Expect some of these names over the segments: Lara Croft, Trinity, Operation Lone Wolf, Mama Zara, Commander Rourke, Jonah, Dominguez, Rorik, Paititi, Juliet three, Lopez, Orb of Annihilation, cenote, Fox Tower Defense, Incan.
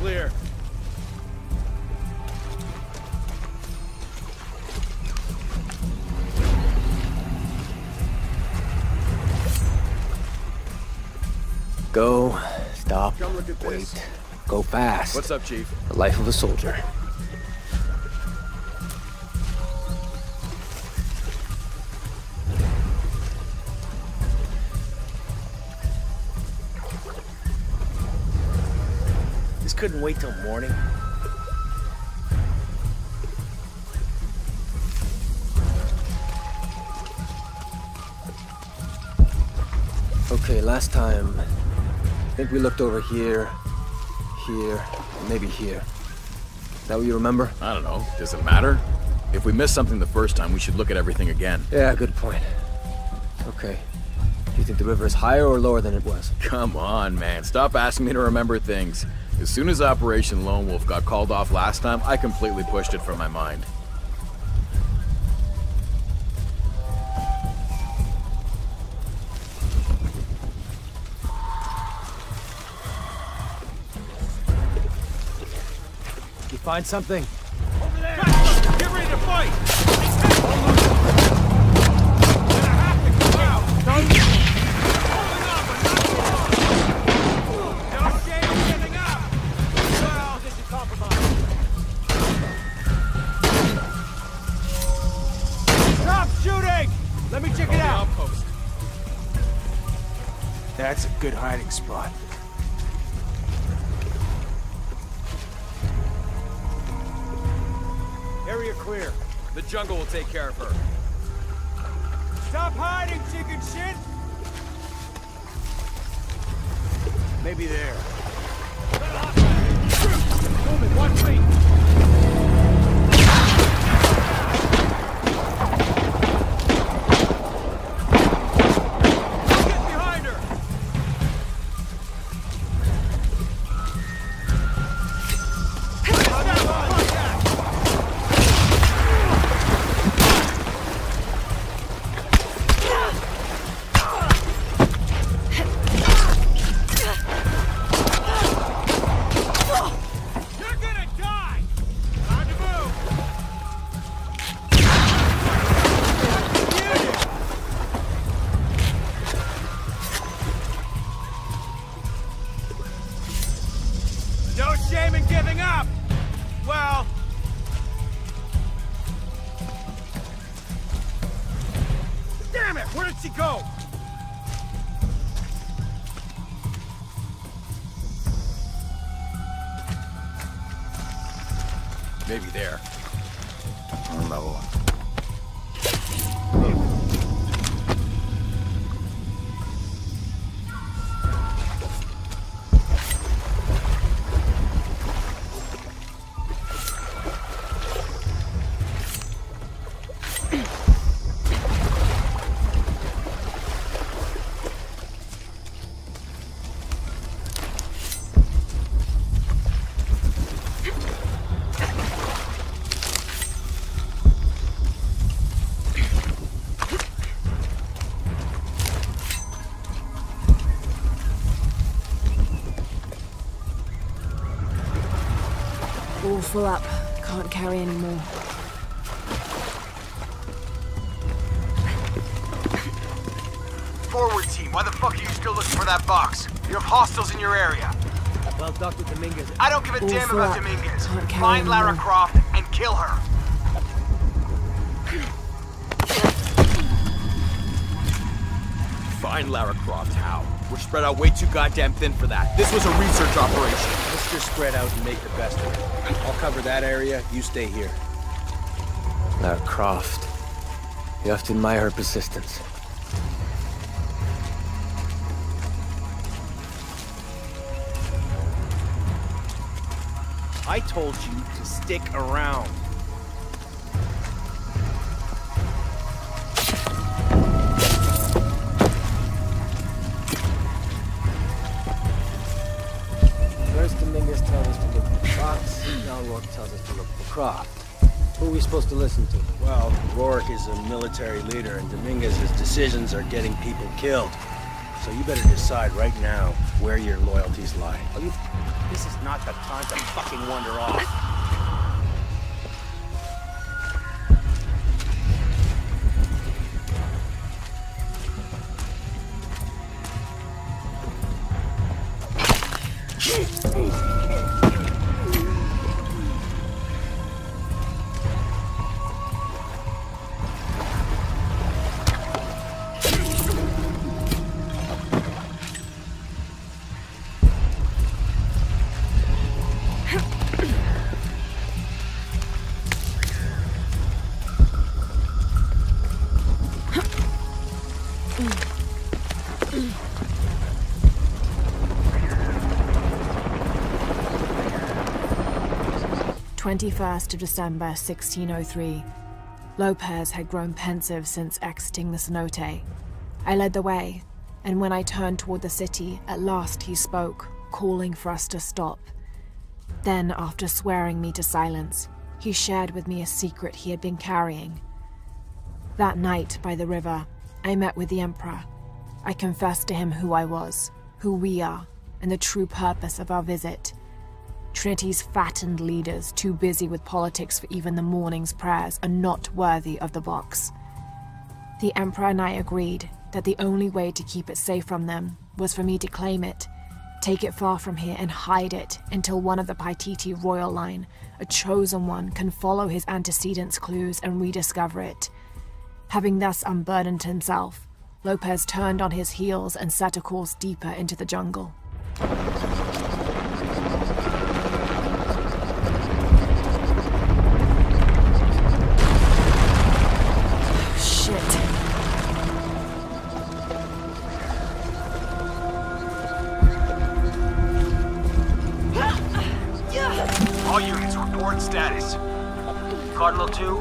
clear. Go, stop, wait, this. Go fast. What's up, Chief? The life of a soldier. This couldn't wait till morning. Okay, last time... I think we looked over here, maybe here. Is that what you remember? I don't know. Does it matter? If we missed something the first time, we should look at everything again. Yeah, good point. Okay. Do you think the river is higher or lower than it was? Come on, man. Stop asking me to remember things. As soon as Operation Lone Wolf got called off last time, I completely pushed it from my mind. Find something. Over there! Get ready to fight! Stop shooting! Let me check it out! That's a good hiding spot. Clear. The jungle will take care of her. Stop hiding, chicken shit! Maybe there. Move it, watch me! Get behind her! All full up. Can't carry any more. Forward team, why the fuck are you still looking for that box? You have hostiles in your area. Well, Dr. Dominguez... I don't give a damn about Dominguez. Find Lara Croft and kill her. Find Lara Croft, how? We're spread out way too goddamn thin for that. This was a research operation. Let's just spread out and make the best of it. I'll cover that area, you stay here. Lara Croft. You have to admire her persistence. I told you to stick around. Who are we supposed to listen to? Well, Rorik is a military leader, and Dominguez's decisions are getting people killed. So you better decide right now where your loyalties lie. Oh, you... This is not the time to fucking wander off. December 21, 1603. Lopez had grown pensive since exiting the cenote. I led the way, and when I turned toward the city, at last he spoke, calling for us to stop. Then, after swearing me to silence, he shared with me a secret he had been carrying. That night, by the river, I met with the Emperor. I confessed to him who I was, who we are, and the true purpose of our visit. Trinity's fattened leaders, too busy with politics for even the morning's prayers, are not worthy of the box. The Emperor and I agreed that the only way to keep it safe from them was for me to claim it, take it far from here and hide it until one of the Paititi royal line, a chosen one, can follow his antecedents' clues and rediscover it. Having thus unburdened himself, Lopez turned on his heels and set a course deeper into the jungle.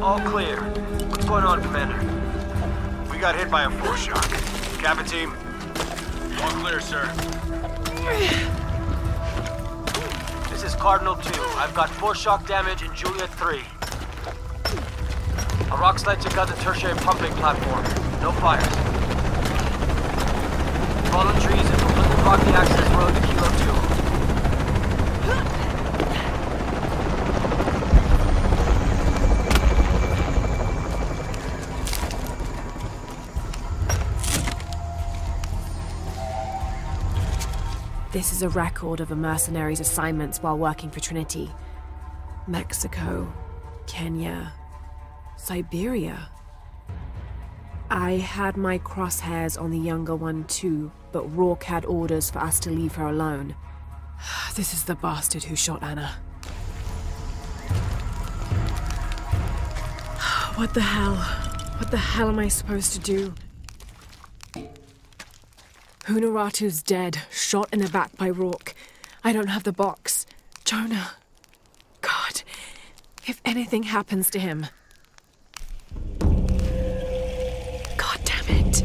All clear. What's going on, Commander? We got hit by a force shock. Cabin team, all clear, sir. This is Cardinal 2. I've got force shock damage in Juliet 3. A rock sledge took out the tertiary pumping platform. No fires. Fallen trees and completely blocked the access road to Kilo 2. This is a record of a mercenary's assignments while working for Trinity. Mexico, Kenya, Siberia. I had my crosshairs on the younger one too, but Rourke had orders for us to leave her alone. This is the bastard who shot Anna. What the hell? What the hell am I supposed to do? Hunaratu's dead, shot in the back by Rourke. I don't have the box. Jonah. God, if anything happens to him. God damn it.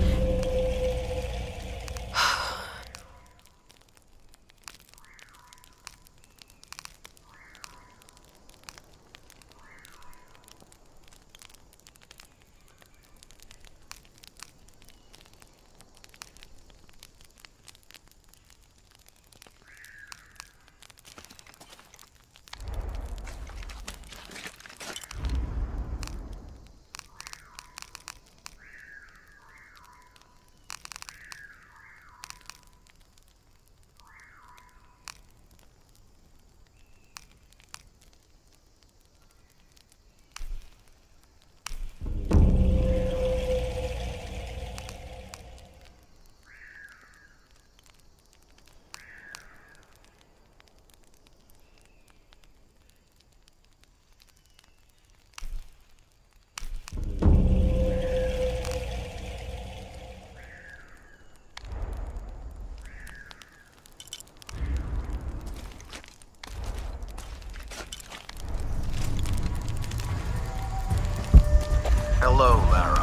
Hello, Lara.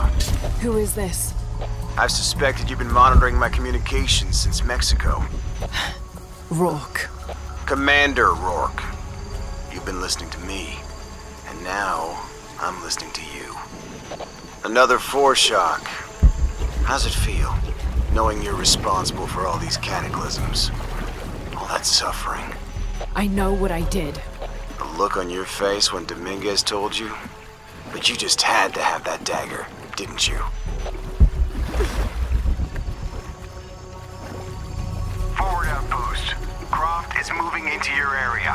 Who is this? I've suspected you've been monitoring my communications since Mexico. Rourke. Commander Rourke. You've been listening to me, and now I'm listening to you. Another force shock. How's it feel? Knowing you're responsible for all these cataclysms, all that suffering. I know what I did. The look on your face when Dominguez told you? But you just had to have that dagger, didn't you? Forward outpost. Croft is moving into your area.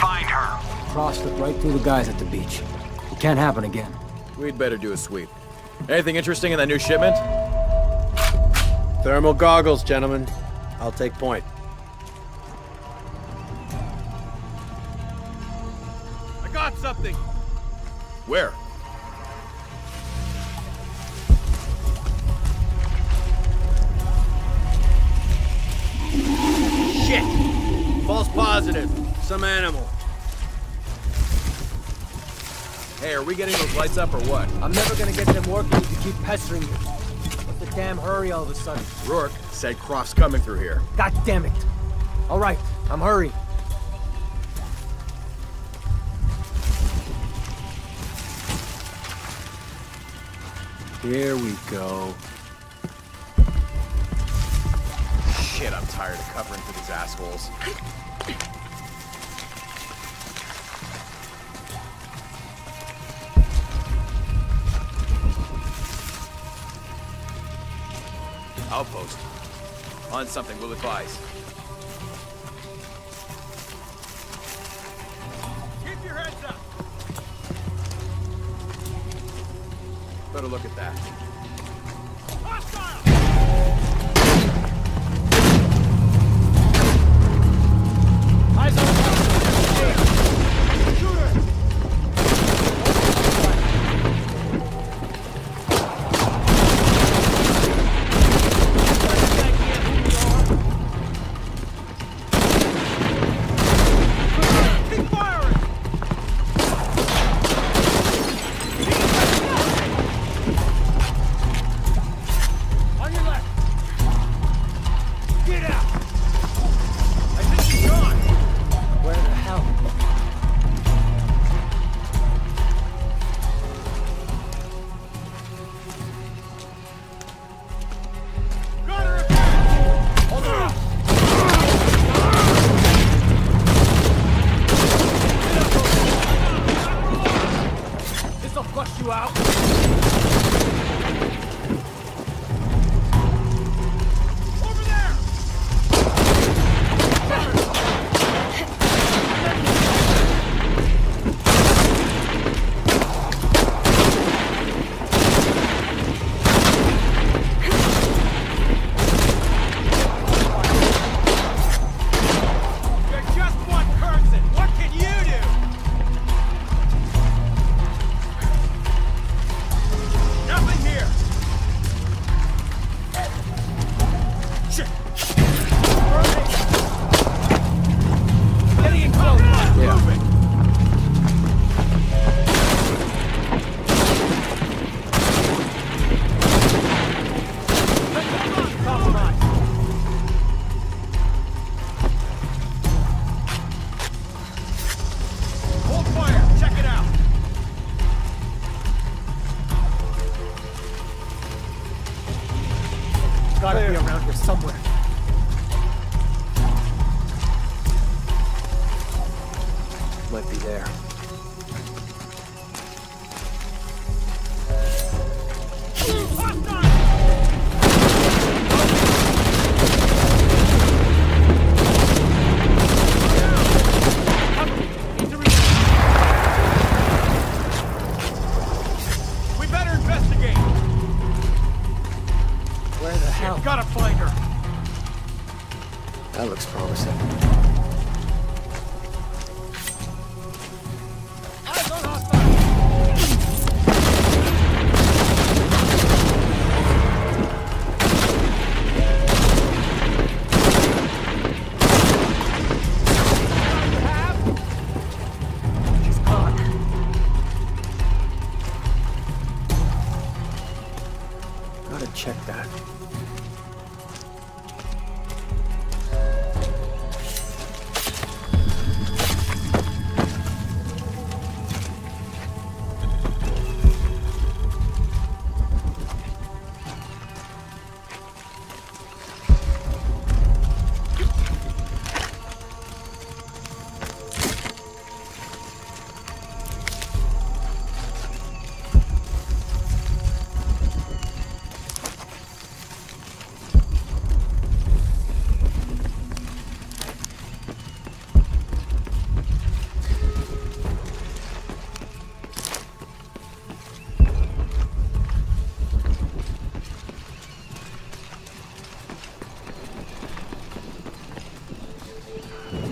Find her. Croft slipped right through the guys at the beach. It can't happen again. We'd better do a sweep. Anything interesting in that new shipment? Thermal goggles, gentlemen. I'll take point. I got something! Where? Shit! False positive. Some animal. Hey, are we getting those lights up or what? I'm never gonna get them working if you keep pestering me. The damn hurry all of a sudden. Rourke said Croft's coming through here. God damn it. All right, I'm hurried. Here we go. Shit, I'm tired of covering for these assholes. Outpost. On something, we'll advise. Keep your heads up! Better look at that. Hostile! Eyes on the ground!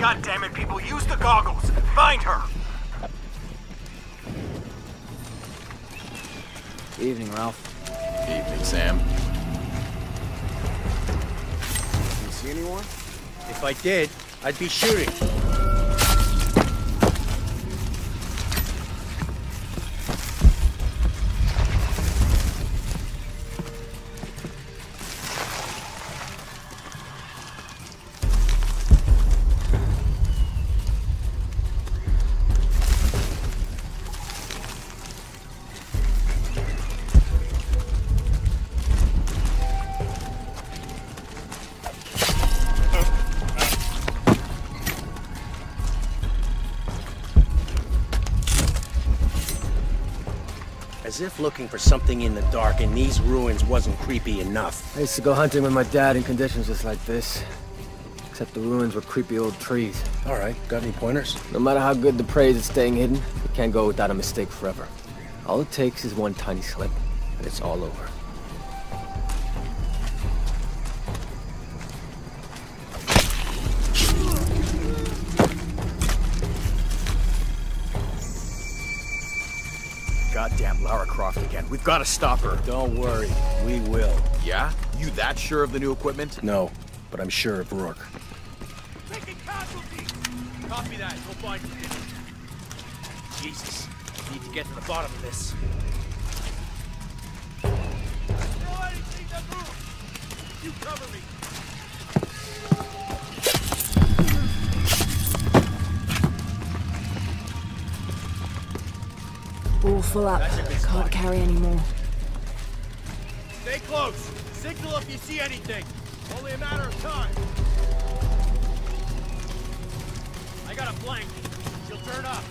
God damn it, people, use the goggles. Find her. Good evening, Ralph. Good evening, Sam. Did you see anyone? If I did, I'd be shooting. As if looking for something in the dark in these ruins wasn't creepy enough. I used to go hunting with my dad in conditions just like this. Except the ruins were creepy old trees. All right, got any pointers? No matter how good the praise is staying hidden, it can't go without a mistake forever. All it takes is one tiny slip, and it's all over. Goddamn Lara Croft again. We've got to stop her. Don't worry. We will. Yeah? You that sure of the new equipment? No, but I'm sure of Rourke. Taking casualties! Copy that. We'll find you. Jesus. I need to get to the bottom of this. I know anything that moves. You cover me. All full up. Can't carry any more. Stay close. Signal if you see anything. Only a matter of time. I got a blank. She'll turn up.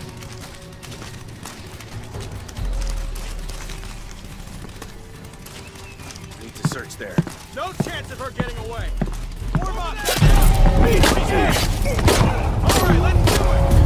Need to search there. No chance of her getting away. Warm up. All right, let's do it.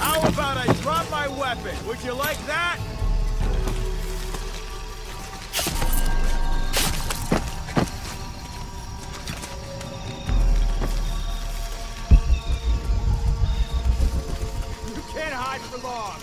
How about I drop my weapon? Would you like that? You can't hide for long.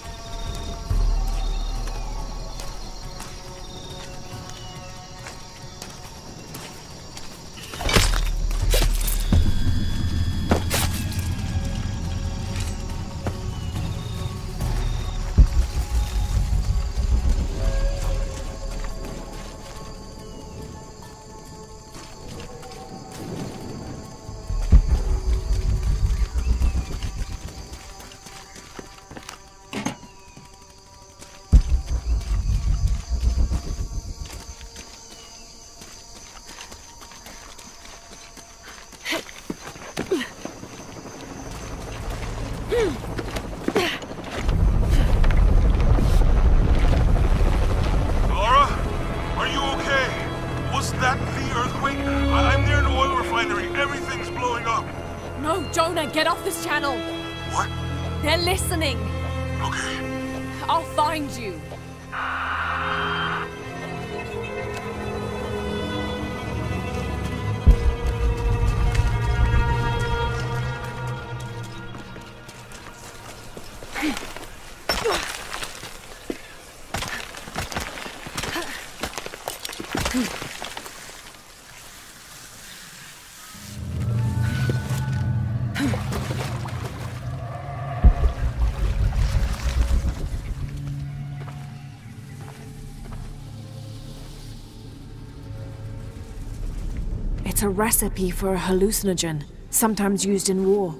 It's a recipe for a hallucinogen, sometimes used in war.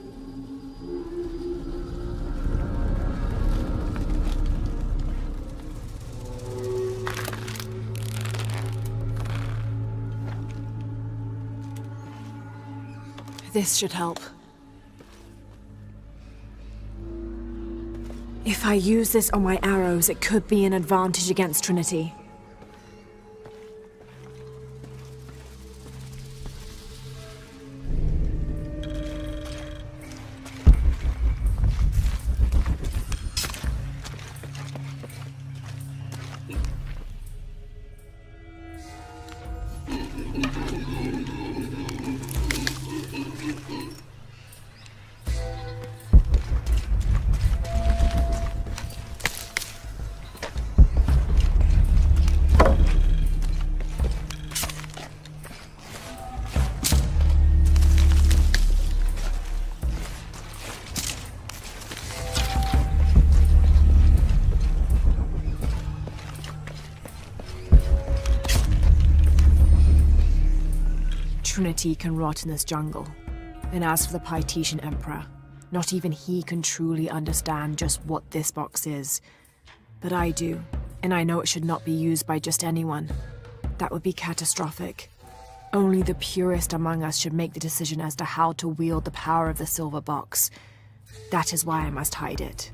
This should help. If I use this on my arrows, it could be an advantage against Trinity. Trinity can rot in this jungle, and as for the Paititian Emperor, not even he can truly understand just what this box is. But I do, and I know it should not be used by just anyone. That would be catastrophic. Only the purest among us should make the decision as to how to wield the power of the silver box. That is why I must hide it.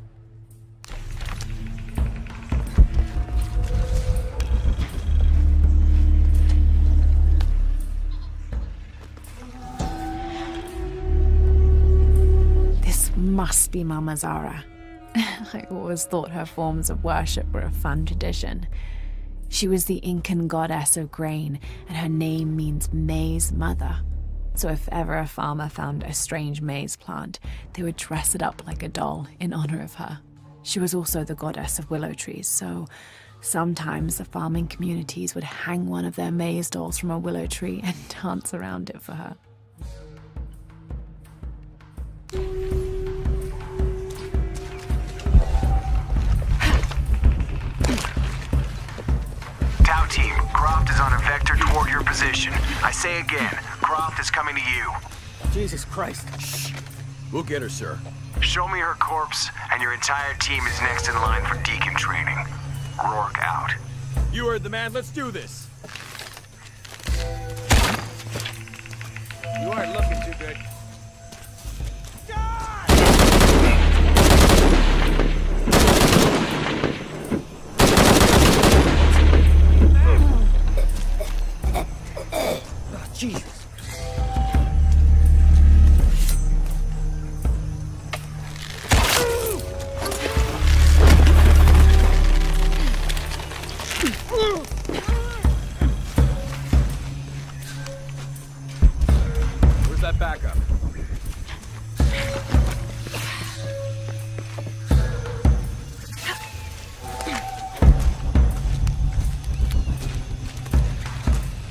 Must be Mama Zara. I always thought her forms of worship were a fun tradition. She was the Incan goddess of grain, and her name means maize mother. So if ever a farmer found a strange maize plant, they would dress it up like a doll in honor of her. She was also the goddess of willow trees, so sometimes the farming communities would hang one of their maize dolls from a willow tree and dance around it for her. Team, Croft is on a vector toward your position. I say again, Croft is coming to you. Jesus Christ. Shh. We'll get her, sir. Show me her corpse, and your entire team is next in line for Deacon training. Rourke out. You heard the man. Let's do this. You aren't looking too good. Jesus. Where's that backup?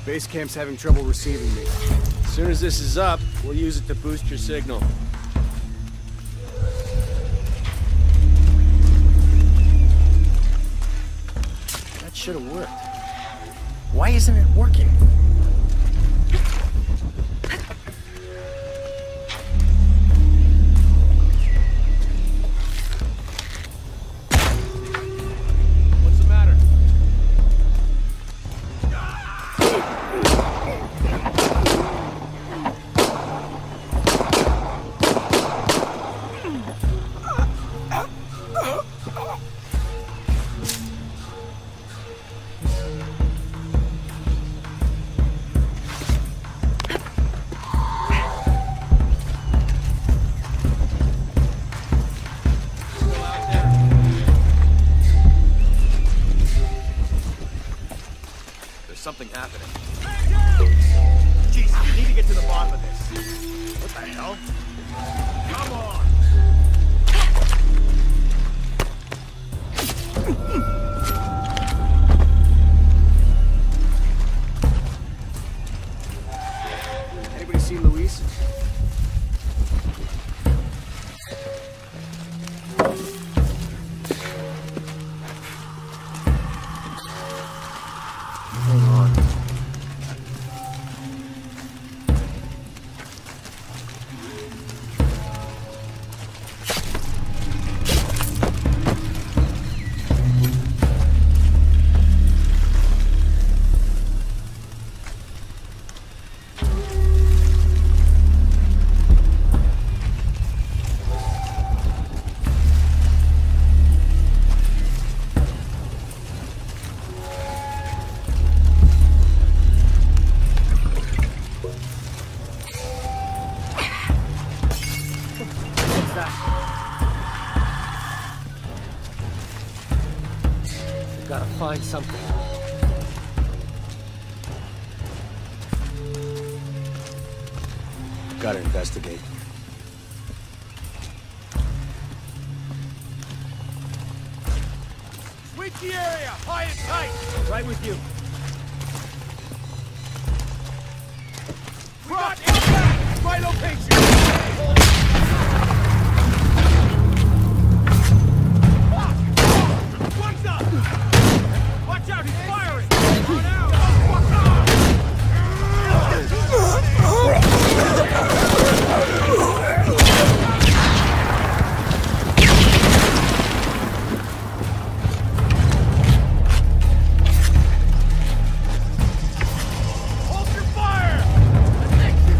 Base camp's having trouble receiving me. As soon as this is up, we'll use it to boost your signal. That should have worked. Why isn't it working? gotta find something. Gotta investigate. Sweep the area, high and tight. Right with you. We got impact. Right location. Watch out, he's firing! Run out! Hold your fire! The next you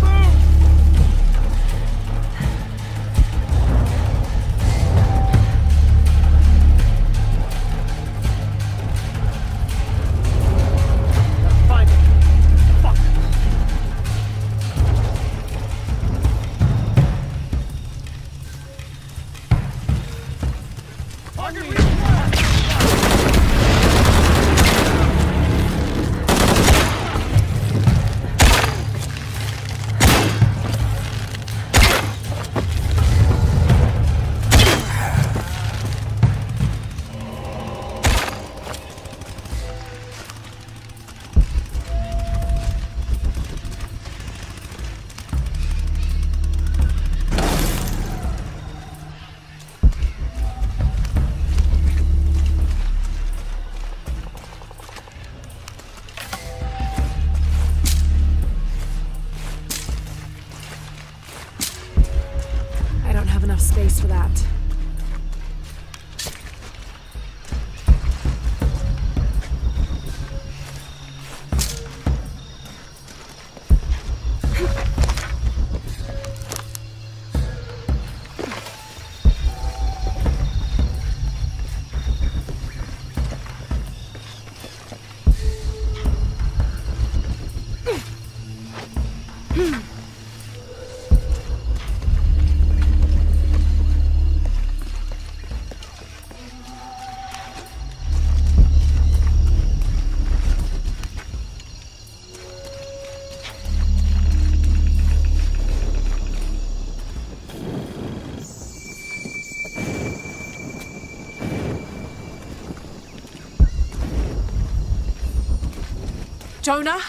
Jonah?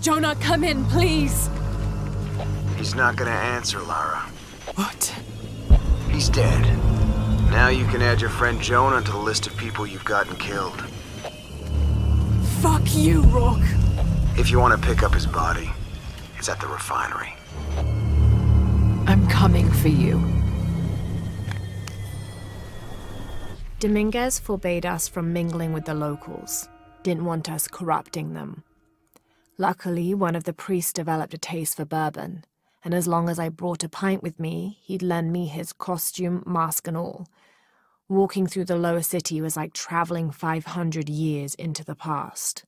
Jonah, come in, please. He's not gonna answer, Lara. What? He's dead. Now you can add your friend Jonah to the list of people you've gotten killed. Fuck you, Rourke. If you want to pick up his body, it's at the refinery. I'm coming for you. Dominguez forbade us from mingling with the locals. Didn't want us corrupting them. Luckily, one of the priests developed a taste for bourbon, and as long as I brought a pint with me, he'd lend me his costume, mask and all. Walking through the lower city was like traveling 500 years into the past.